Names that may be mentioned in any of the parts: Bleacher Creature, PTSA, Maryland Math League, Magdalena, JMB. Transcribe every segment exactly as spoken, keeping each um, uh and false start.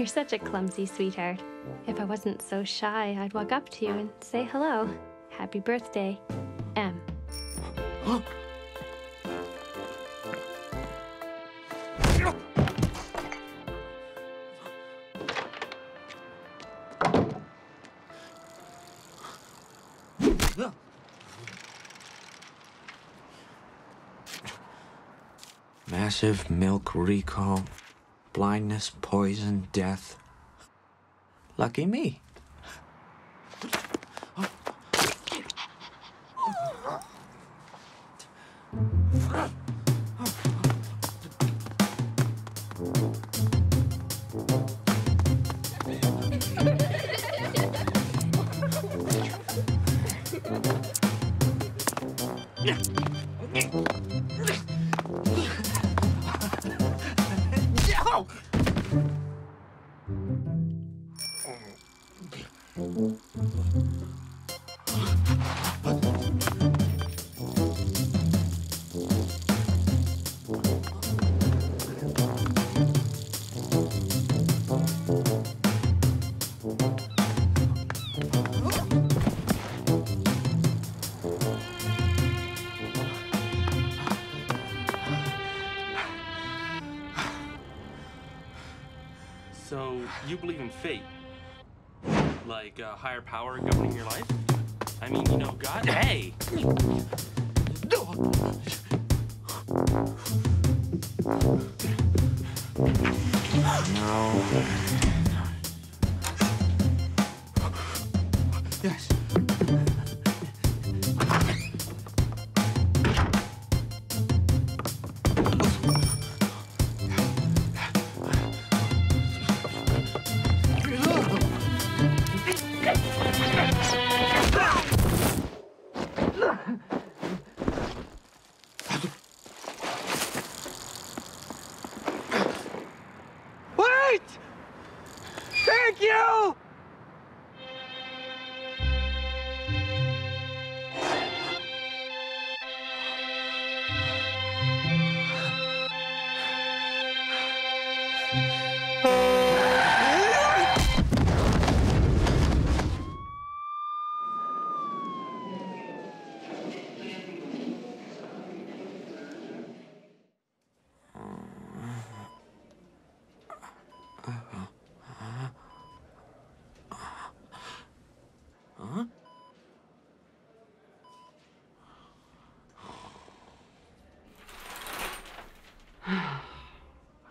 You're such a clumsy sweetheart. If I wasn't so shy, I'd walk up to you and say hello. Happy birthday, M. Massive milk recall, blindness, poison, death. Lucky me. So, you believe in fate? Like, a higher power governing your life? I mean, you know, God? Hey! No. Yes.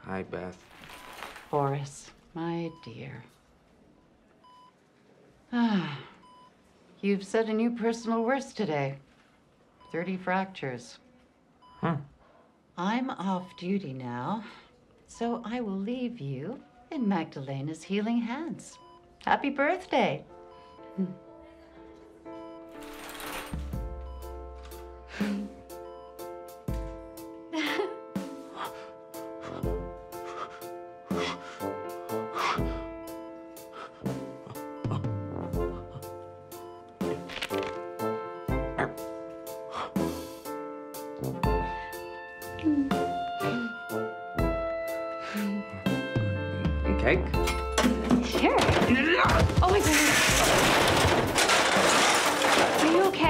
Hi, Beth. Horace, my dear. Ah, you've set a new personal worst today. Thirty fractures. Hmm. I'm off duty now, so I will leave you in Magdalena's healing hands. Happy birthday. Cake? Sure. Oh my God. Are you okay?